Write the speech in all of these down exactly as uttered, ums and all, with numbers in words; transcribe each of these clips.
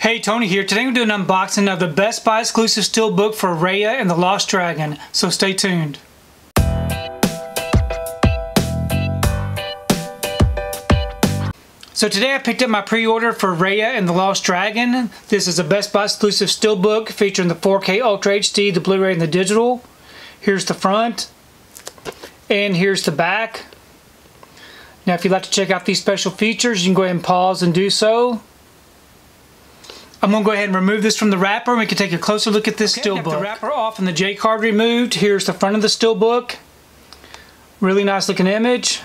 Hey, Tony here. Today I'm going to do an unboxing of the Best Buy exclusive Steelbook for Raya and the Last Dragon, so stay tuned. So today I picked up my pre-order for Raya and the Last Dragon. This is a Best Buy exclusive Steelbook featuring the four K Ultra H D, the Blu-ray, and the digital. Here's the front, and here's the back. Now if you'd like to check out these special features, you can go ahead and pause and do so. I'm going to go ahead and remove this from the wrapper and we can take a closer look at this okay, Steelbook. Got the wrapper off and the J card removed. Here's the front of the Steelbook. Really nice looking image.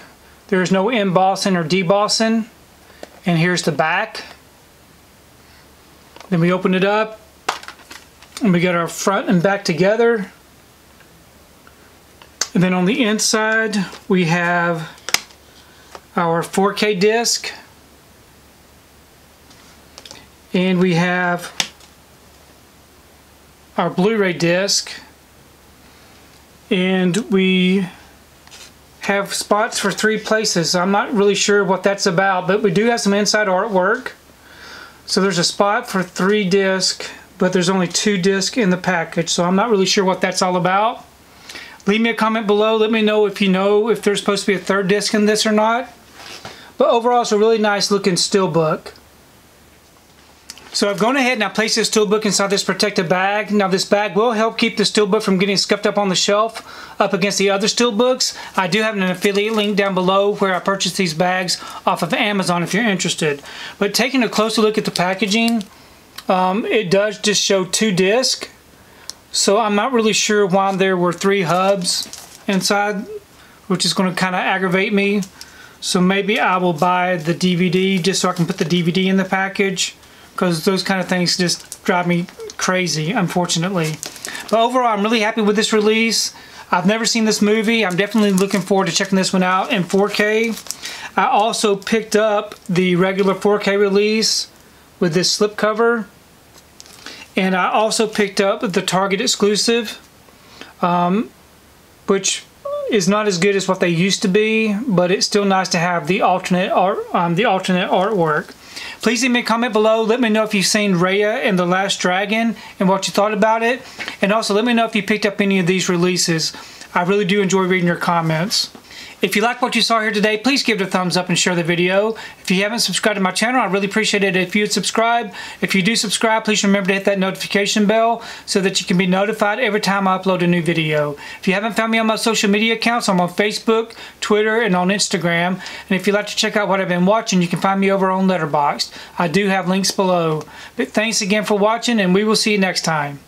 There's no embossing or debossing. And here's the back. Then we open it up and we got our front and back together. And then on the inside we have our four K disc. And we have our Blu-ray disc, and we have spots for three places. I'm not really sure what that's about, but we do have some inside artwork. So there's a spot for three discs, but there's only two discs in the package, so I'm not really sure what that's all about. Leave me a comment below. Let me know if you know if there's supposed to be a third disc in this or not. But overall, it's a really nice looking Steelbook. So I've gone ahead and I placed this Steelbook inside this protective bag. Now this bag will help keep the Steelbook from getting scuffed up on the shelf up against the other Steelbooks. I do have an affiliate link down below where I purchased these bags off of Amazon if you're interested. But taking a closer look at the packaging, um, it does just show two discs. So I'm not really sure why there were three hubs inside, which is going to kind of aggravate me. So maybe I will buy the D V D just so I can put the D V D in the package, because those kind of things just drive me crazy, unfortunately. But overall, I'm really happy with this release. I've never seen this movie. I'm definitely looking forward to checking this one out in four K. I also picked up the regular four K release with this slipcover. And I also picked up the Target exclusive, um, which is not as good as what they used to be, but it's still nice to have the alternate art, um, the alternate artwork. Please leave me a comment below. Let me know if you've seen Raya and the Last Dragon and what you thought about it. And also let me know if you picked up any of these releases. I really do enjoy reading your comments. If you like what you saw here today, please give it a thumbs up and share the video. If you haven't subscribed to my channel, I really appreciate it if you'd subscribe. If you do subscribe, please remember to hit that notification bell so that you can be notified every time I upload a new video. If you haven't found me on my social media accounts, I'm on Facebook, Twitter, and on Instagram. And if you'd like to check out what I've been watching, you can find me over on Letterboxd. I do have links below. But thanks again for watching, and we will see you next time.